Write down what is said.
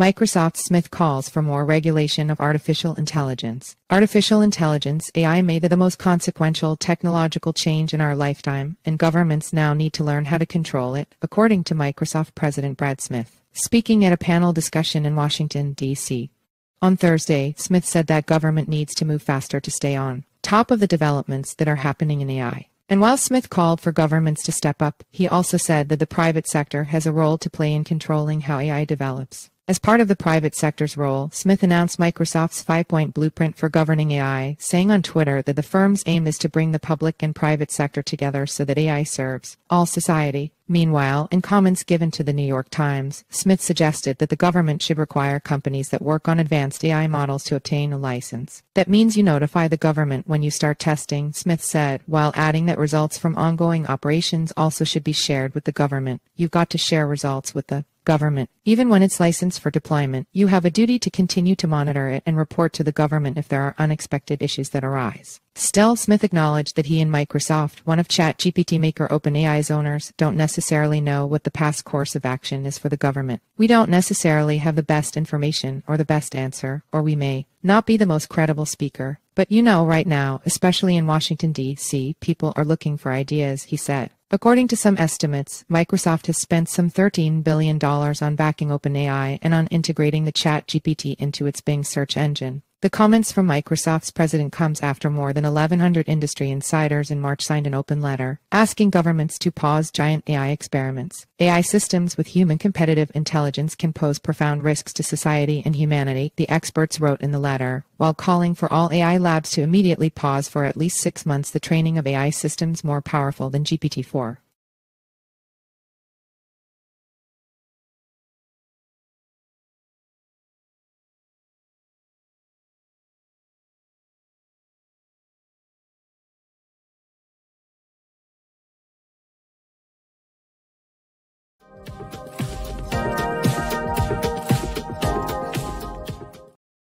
Microsoft Smith calls for more regulation of artificial intelligence. Artificial intelligence (AI) may be the most consequential technological change in our lifetime, and governments now need to learn how to control it, according to Microsoft President Brad Smith, speaking at a panel discussion in Washington, D.C. On Thursday, Smith said that government needs to move faster to stay on top of the developments that are happening in AI. And while Smith called for governments to step up, he also said that the private sector has a role to play in controlling how AI develops. As part of the private sector's role, Smith announced Microsoft's 5-point blueprint for governing AI, saying on Twitter that the firm's aim is to bring the public and private sector together so that AI serves all society. Meanwhile, in comments given to the New York Times, Smith suggested that the government should require companies that work on advanced AI models to obtain a license. "That means you notify the government when you start testing," Smith said, while adding that results from ongoing operations also should be shared with the government. "You've got to share results with the government. Even when it's licensed for deployment, you have a duty to continue to monitor it and report to the government if there are unexpected issues that arise." Still, Smith acknowledged that he and Microsoft, one of ChatGPT maker OpenAI's owners, don't necessarily know what the past course of action is for the government. "We don't necessarily have the best information or the best answer, or we may not be the most credible speaker. But you know, right now, especially in Washington, D.C., people are looking for ideas," he said. According to some estimates, Microsoft has spent some $13 billion on backing OpenAI and on integrating the ChatGPT into its Bing search engine. The comments from Microsoft's president comes after more than 1,100 industry insiders in March signed an open letter asking governments to pause giant AI experiments. "AI systems with human competitive intelligence can pose profound risks to society and humanity," the experts wrote in the letter, while calling for all AI labs to immediately pause for at least 6 months the training of AI systems more powerful than GPT-4.